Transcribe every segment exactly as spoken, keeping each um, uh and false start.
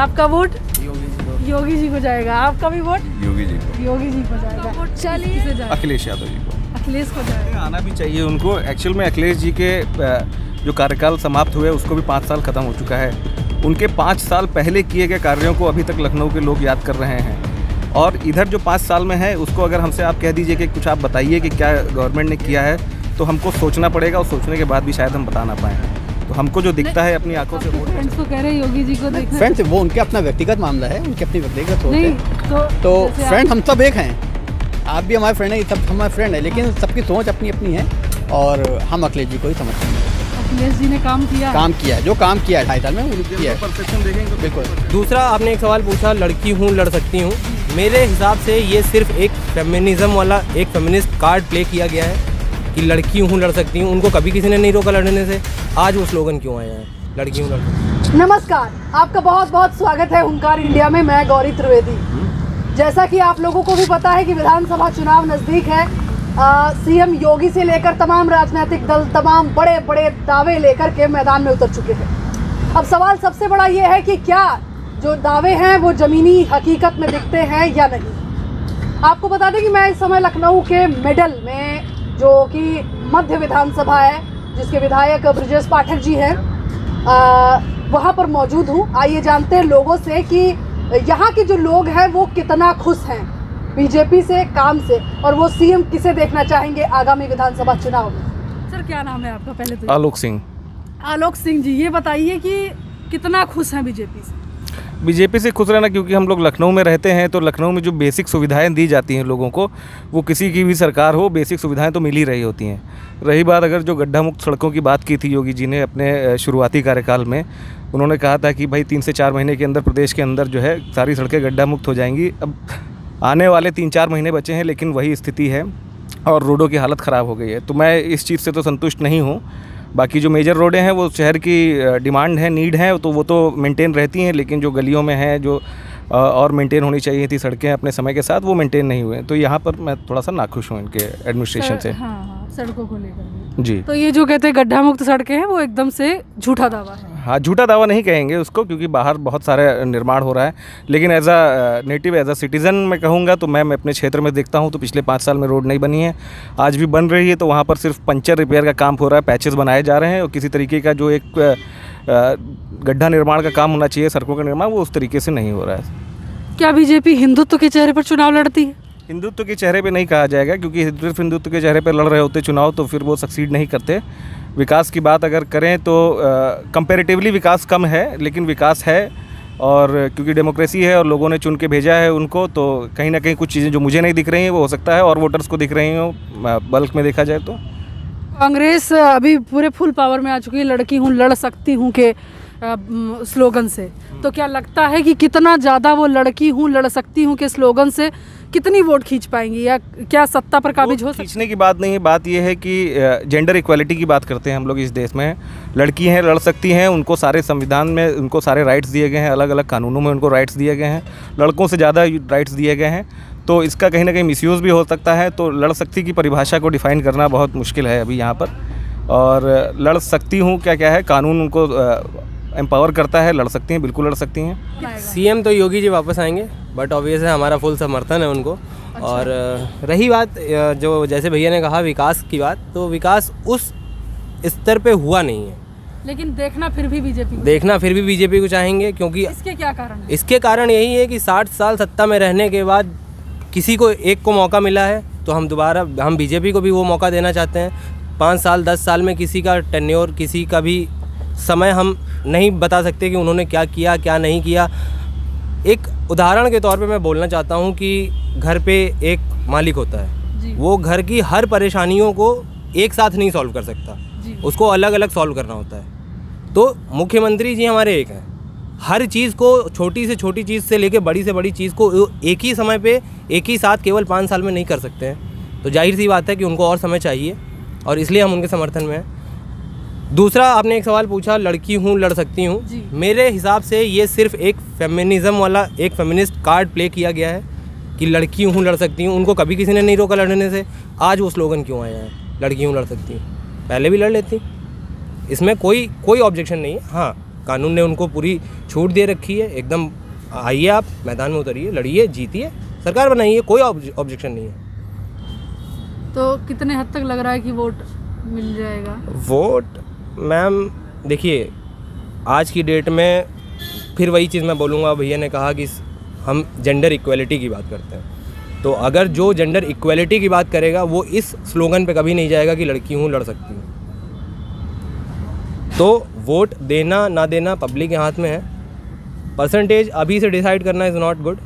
आपका वोट योगी, योगी जी को जाएगा। आपका भी वोट योगी जी को योगी जी को जाएगा। चलिए अखिलेश यादव जी को अखिलेश को जाएगा। आना भी चाहिए उनको। एक्चुअल में अखिलेश जी के जो कार्यकाल समाप्त हुए उसको भी पाँच साल खत्म हो चुका है। उनके पाँच साल पहले किए गए कार्यों को अभी तक लखनऊ के लोग याद कर रहे हैं और इधर जो पाँच साल में है उसको अगर हमसे आप कह दीजिए कि कुछ आप बताइए कि क्या गवर्नमेंट ने किया है तो हमको सोचना पड़ेगा और सोचने के बाद भी शायद हम बता ना पाएँ। तो हमको जो दिखता है अपनी आंखों से वोट फ्रेंड्स को कह रहे हैं योगी जी को देखना। फ्रेंड्स वो उनके अपना व्यक्तिगत मामला है, उनके अपनी व्यक्तिगत सोच है। तो फ्रेंड हम सब एक हैं, आप भी हमारे फ्रेंड हैं, सब हमारे फ्रेंड है, लेकिन सबकी सोच अपनी अपनी है और हम अखिलेश जी को ही समझते हैं। अखिलेश जी ने काम किया काम किया जो काम किया है ढाई साल में किया है बिल्कुल। दूसरा आपने एक सवाल पूछा, लड़की हूँ लड़ सकती हूँ। मेरे हिसाब से ये सिर्फ एक फेमिनिज्म वाला एक फेमिनिस्ट कार्ड प्ले किया गया है कि लड़की हूँ लड़ सकती हूँ। उनको कभी किसी ने नहीं रोका लड़ने से, आज वो स्लोगन क्यों आया है लड़की हूँ लड़ सकती। नमस्कार, आपका बहुत बहुत स्वागत है हुंकार इंडिया में। मैं गौरी त्रिवेदी। जैसा कि आप लोगों को भी पता है कि विधानसभा चुनाव नज़दीक है। सीएम योगी से लेकर तमाम राजनीतिक दल तमाम बड़े बड़े दावे लेकर के मैदान में उतर चुके हैं। अब सवाल सबसे बड़ा ये है कि क्या जो दावे हैं वो ज़मीनी हकीकत में दिखते हैं या नहीं। आपको बता दें कि मैं इस समय लखनऊ के मिडल में, जो कि मध्य विधानसभा है जिसके विधायक बृजेश पाठक जी हैं, वहाँ पर मौजूद हूँ। आइए जानते हैं लोगों से कि यहाँ के जो लोग हैं वो कितना खुश हैं बीजेपी से, काम से, और वो सीएम किसे देखना चाहेंगे आगामी विधानसभा चुनाव में। सर क्या नाम है आपका? पहले तो आलोक सिंह। आलोक सिंह जी, ये बताइए कि कितना खुश हैं बीजेपी से। बीजेपी से खुश रहना, क्योंकि हम लोग लखनऊ में रहते हैं तो लखनऊ में जो बेसिक सुविधाएं दी जाती हैं लोगों को, वो किसी की भी सरकार हो बेसिक सुविधाएं तो मिल ही रही होती हैं। रही बात अगर जो गड्ढा मुक्त सड़कों की बात की थी योगी जी ने अपने शुरुआती कार्यकाल में, उन्होंने कहा था कि भाई तीन से चार महीने के अंदर प्रदेश के अंदर जो है सारी सड़कें गड्ढा मुक्त हो जाएंगी। अब आने वाले तीन चार महीने बचे हैं लेकिन वही स्थिति है और रोडों की हालत ख़राब हो गई है। तो मैं इस चीज़ से तो संतुष्ट नहीं हूँ। बाकी जो मेजर रोडें हैं वो शहर की डिमांड है, नीड है, तो वो तो मेंटेन रहती हैं, लेकिन जो गलियों में हैं जो और मेंटेन होनी चाहिए थी सड़कें अपने समय के साथ, वो मेंटेन नहीं हुए। तो यहाँ पर मैं थोड़ा सा नाखुश हूँ इनके एडमिनिस्ट्रेशन से। हाँ, हाँ, सड़कों को लेकर जी। तो ये जो कहते हैं गड्ढा मुक्त सड़कें हैं वो एकदम से झूठा दावा है। हाँ, झूठा दावा नहीं कहेंगे उसको, क्योंकि बाहर बहुत सारे निर्माण हो रहा है, लेकिन as a native, as a citizen मैं कहूँगा तो मैं, मैं अपने क्षेत्र में देखता हूँ तो पिछले पाँच साल में रोड नहीं बनी है। आज भी बन रही है तो वहाँ पर सिर्फ पंचर रिपेयर का काम हो रहा है, पैचेस बनाए जा रहे हैं, और किसी तरीके का जो एक गड्ढा निर्माण का काम होना चाहिए सड़कों का निर्माण, वो उस तरीके से नहीं हो रहा है। क्या बीजेपी हिंदुत्व के चेहरे पर चुनाव लड़ती है? हिंदुत्व के चेहरे पे नहीं कहा जाएगा, क्योंकि सिर्फ हिंदुत्व के चेहरे पे लड़ रहे होते चुनाव तो फिर वो सक्सीड नहीं करते। विकास की बात अगर करें तो कंपैरेटिवली विकास कम है, लेकिन विकास है, और क्योंकि डेमोक्रेसी है और लोगों ने चुन के भेजा है उनको, तो कहीं ना कहीं कुछ चीज़ें जो मुझे नहीं दिख रही हैं वो हो सकता है और वोटर्स को दिख रही हों बल्क में देखा जाए तो। कांग्रेस अभी पूरे फुल पावर में आ चुकी है लड़की हूँ लड़ सकती हूँ के स्लोगन से, तो क्या लगता है कि कितना ज़्यादा वो लड़की हूँ लड़ सकती हूँ के स्लोगन से कितनी वोट खींच पाएंगी, या क्या सत्ता पर काबिज हो सकती है? खींचने की बात नहीं है, बात यह है कि जेंडर इक्वालिटी की बात करते हैं हम लोग इस देश में। लड़की हैं लड़ सकती हैं, उनको सारे संविधान में उनको सारे राइट्स दिए गए हैं, अलग अलग कानूनों में उनको राइट्स दिए गए हैं, लड़कों से ज़्यादा राइट्स दिए गए हैं, तो इसका कहीं ना कहीं मिसयूज़ भी हो सकता है। तो लड़ सकती की परिभाषा को डिफ़ाइन करना बहुत मुश्किल है अभी यहाँ पर, और लड़ सकती हूँ क्या क्या है, कानून उनको एम्पावर करता है, लड़ सकती हैं, बिल्कुल लड़ सकती हैं। सीएम तो योगी जी वापस आएंगे, बट ऑब्वियस है हमारा फुल समर्थन है उनको। अच्छा। और रही बात जो जैसे भैया ने कहा विकास की बात, तो विकास उस स्तर पे हुआ नहीं है, लेकिन देखना फिर भी बीजेपी देखना फिर भी बीजेपी को चाहेंगे, क्योंकि इसके क्या कारण है? इसके कारण यही है कि साठ साल सत्ता में रहने के बाद किसी को एक को मौका मिला है, तो हम दोबारा हम बीजेपी को भी वो मौका देना चाहते हैं। पाँच साल दस साल में किसी का टेन्योर, किसी का भी समय हम नहीं बता सकते कि उन्होंने क्या किया क्या नहीं किया। एक उदाहरण के तौर पे मैं बोलना चाहता हूँ कि घर पे एक मालिक होता है, वो घर की हर परेशानियों को एक साथ नहीं सॉल्व कर सकता, उसको अलग अलग सॉल्व करना होता है। तो मुख्यमंत्री जी हमारे एक हैं, हर चीज़ को, छोटी से छोटी चीज़ से लेके बड़ी से बड़ी चीज़ को एक ही समय पे एक ही साथ केवल पाँच साल में नहीं कर सकते हैं, तो जाहिर सी बात है कि उनको और समय चाहिए, और इसलिए हम उनके समर्थन में हैं। दूसरा आपने एक सवाल पूछा, लड़की हूँ लड़ सकती हूँ। मेरे हिसाब से ये सिर्फ एक फेमिनिज्म वाला एक फेमिनिस्ट कार्ड प्ले किया गया है कि लड़की हूँ लड़ सकती हूँ। उनको कभी किसी ने नहीं रोका लड़ने से, आज वो स्लोगन क्यों आया है लड़की हूँ लड़ सकती हूँ? पहले भी लड़ लेती, इसमें कोई कोई ऑब्जेक्शन नहीं है। हाँ, कानून ने उनको पूरी छूट दे रखी है। एकदम आइए, आप मैदान में उतरिए, लड़िए, जीतिए, सरकार बनाइए, कोई ऑब्जेक्शन नहीं है। तो कितने हद तक लग रहा है कि वोट मिल जाएगा? वोट मैम देखिए, आज की डेट में फिर वही चीज़ मैं बोलूँगा, भैया ने कहा कि हम जेंडर इक्वलिटी की बात करते हैं, तो अगर जो जेंडर इक्वलिटी की बात करेगा वो इस स्लोगन पे कभी नहीं जाएगा कि लड़की हूँ लड़ सकती हूँ। तो वोट देना ना देना पब्लिक के हाथ में है, परसेंटेज अभी से डिसाइड करना इज़ नॉट गुड।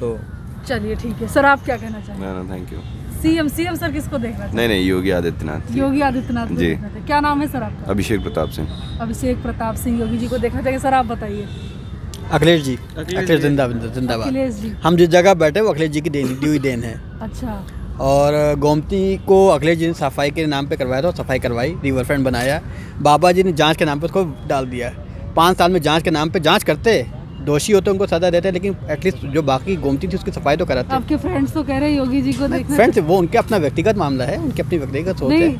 तो चलिए ठीक है सर, आप क्या कहना चाहते हैं? Thank you. CM CM sir किसको देखना? नहीं नहीं, योगी आदित्यनाथ। योगी आदित्यनाथ जी। क्या नाम है सर आपका? अभिषेक प्रताप सिंह। अभिषेक प्रताप सिंह योगी जी को देखना चाहिए। सर आप बताइए। अखिलेश जी। अखिलेश जिंदाबाद जिंदाबाद। हम जिस जगह बैठे वो अखिलेश जी की देन ड्यू देन है। अच्छा। और गोमती को अखिलेश जी ने सफाई के नाम पे करवाया था, सफाई करवाई, रिवर फ्रंट बनाया। बाबा जी ने जांच के नाम पे उसको डाल दिया। पाँच साल में जांच के नाम पे जांच करते, दोषी होते उनको सजा देते, लेकिन एटलीस्ट जो बाकी गोमती थी उसकी सफाई तो कराते। आपके फ्रेंड्स तो कह रहे हैं योगी जी को देखना। फ्रेंड्स वो उनके अपना व्यक्तिगत मामला है, उनकी अपनी व्यक्तिगत सोच है।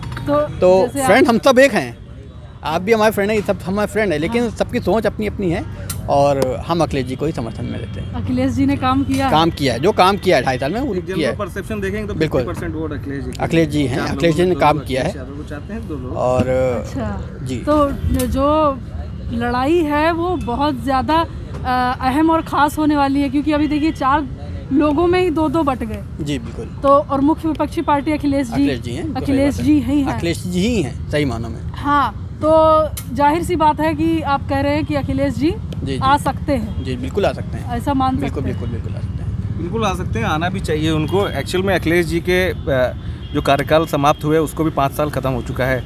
तो फ्रेंड हम सब एक हैं, आप भी हमारे फ्रेंड हैं, सब हमारे फ्रेंड हैं, लेकिन सबकी सोच अपनी अपनी है और हम अखिलेश जी को ही समर्थन में लेते हैं। अखिलेश जी ने काम किया काम किया जो काम किया है ढाई साल में उनकी परसेप्शन देखेंगे तो बिल्कुल अखिलेश जी हैं। अखिलेश जी ने काम किया है और जी तो जो लड़ाई है वो बहुत ज़्यादा अहम और ख़ास होने वाली है, क्योंकि अभी देखिए चार लोगों में ही दो दो बट गए। जी बिल्कुल। तो और मुख्य विपक्षी पार्टी अखिलेश जी अखिलेश जी हैं अखिलेश जी ही हैं अखिलेश जी ही हैं सही मानों में। हाँ, तो जाहिर सी बात है कि आप कह रहे हैं कि अखिलेश जी, जी, जी आ सकते हैं। जी बिल्कुल आ सकते हैं, ऐसा मान सकते हैं। बिल्कुल बिल्कुल आ सकते हैं, बिल्कुल आ सकते हैं, आना भी चाहिए उनको। एक्चुअल में अखिलेश जी के जो कार्यकाल समाप्त हुए उसको भी पाँच साल खत्म हो चुका है।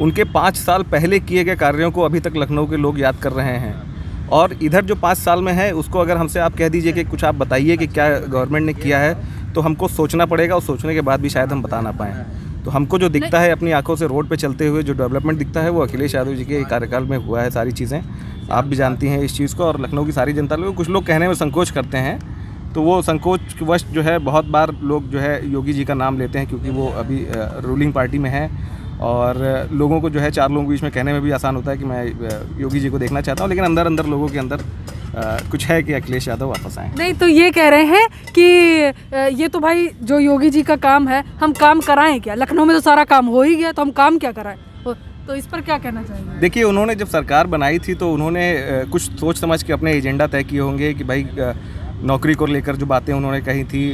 उनके पाँच साल पहले किए गए कार्यों को अभी तक लखनऊ के लोग याद कर रहे हैं, और इधर जो पाँच साल में है उसको अगर हमसे आप कह दीजिए कि कुछ आप बताइए कि क्या गवर्नमेंट ने किया है, तो हमको सोचना पड़ेगा, और सोचने के बाद भी शायद हम बता ना पाएँ। तो हमको जो दिखता है अपनी आंखों से रोड पे चलते हुए जो डेवलपमेंट दिखता है वो अखिलेश यादव जी के कार्यकाल में हुआ है। सारी चीज़ें आप भी जानती हैं इस चीज़ को, और लखनऊ की सारी जनता लोग, कुछ लोग कहने में संकोच करते हैं, तो वो संकोचवश जो है बहुत बार लोग जो है योगी जी का नाम लेते हैं, क्योंकि वो अभी रूलिंग पार्टी में है और लोगों को जो है चार लोगों के बीच में कहने में भी आसान होता है कि मैं योगी जी को देखना चाहता हूँ, लेकिन अंदर अंदर लोगों के अंदर आ, कुछ है कि अखिलेश यादव वापस आए। नहीं तो ये कह रहे हैं कि ये तो भाई जो योगी जी का काम है हम काम कराएं क्या, लखनऊ में तो सारा काम हो ही गया तो हम काम क्या कराएं, तो इस पर क्या कहना चाहिए? देखिए, उन्होंने जब सरकार बनाई थी तो उन्होंने कुछ सोच समझ के अपने एजेंडा तय किए होंगे कि भाई नौकरी को लेकर जो बातें उन्होंने कही थी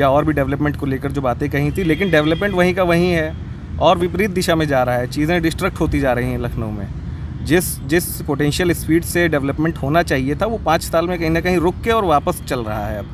या और भी डेवलपमेंट को लेकर जो बातें कही थी, लेकिन डेवलपमेंट वहीं का वहीं है और विपरीत दिशा में जा रहा है। चीज़ें डिस्ट्रक्ट होती जा रही हैं लखनऊ में। जिस जिस पोटेंशियल स्पीड से डेवलपमेंट होना चाहिए था वो पाँच साल में कहीं ना कहीं रुक के और वापस चल रहा है अब,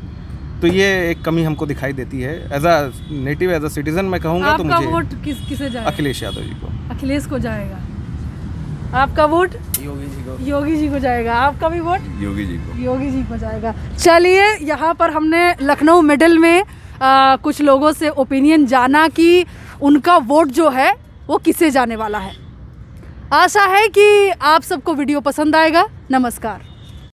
तो ये एक कमी हमको दिखाई देती है। As a native, as a citizen मैं कहूँगा तो मुझे वोट किस किसे जाएगा? अखिलेश यादव जी को। अखिलेश को जाएगा। आपका वोट? योगी जी को। योगी जी को जाएगा। आपका भी वोट? योगी जी को। योगी जी को जाएगा। चलिए, यहाँ पर हमने लखनऊ मिडल में आ, कुछ लोगों से ओपिनियन जाना कि उनका वोट जो है वो किसे जाने वाला है। आशा है कि आप सबको वीडियो पसंद आएगा। नमस्कार।